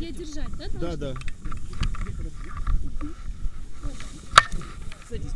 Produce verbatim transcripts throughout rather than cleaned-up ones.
Я держать, да? Да, да. Садись.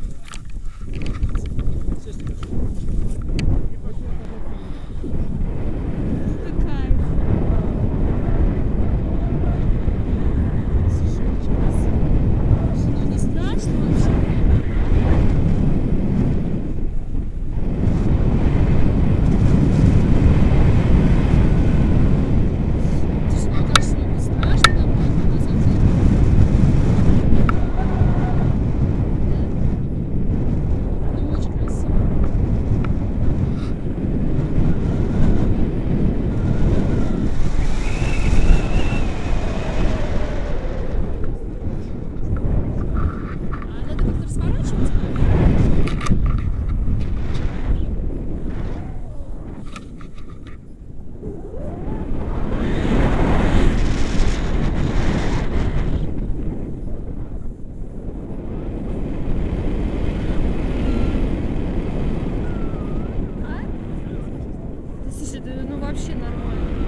Вообще нормально.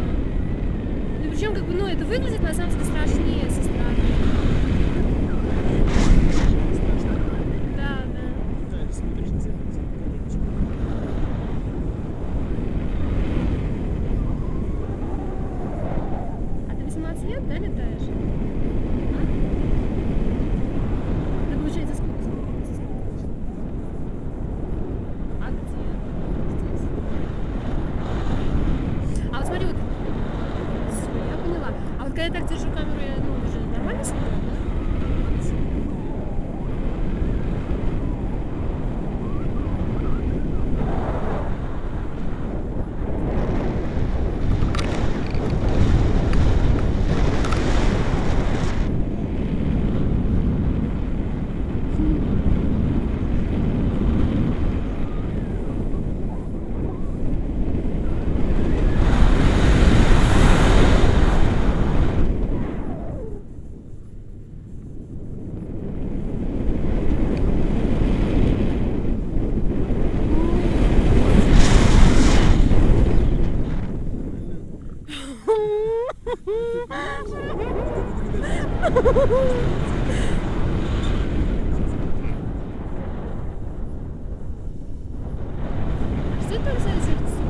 Ну, причем, как бы, ну, это выглядит на самом деле страшнее со стороны. Страшно. Да, да. Да, смотришь на себя. А ты восемнадцать лет, да, летаешь? А? Ты, получается, сколько? А где? Когда я так держу камеру, я ну, уже нормально смотрю, что там за зеркало?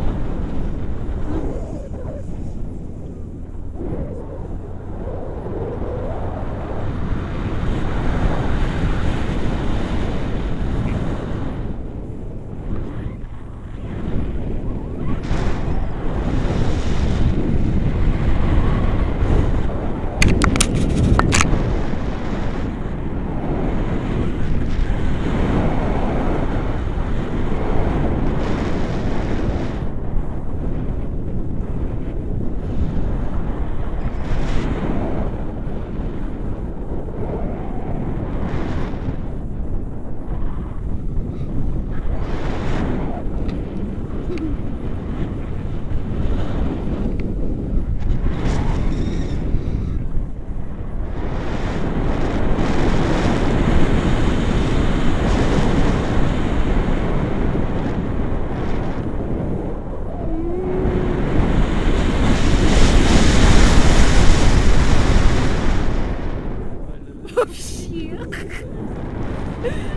Вообще.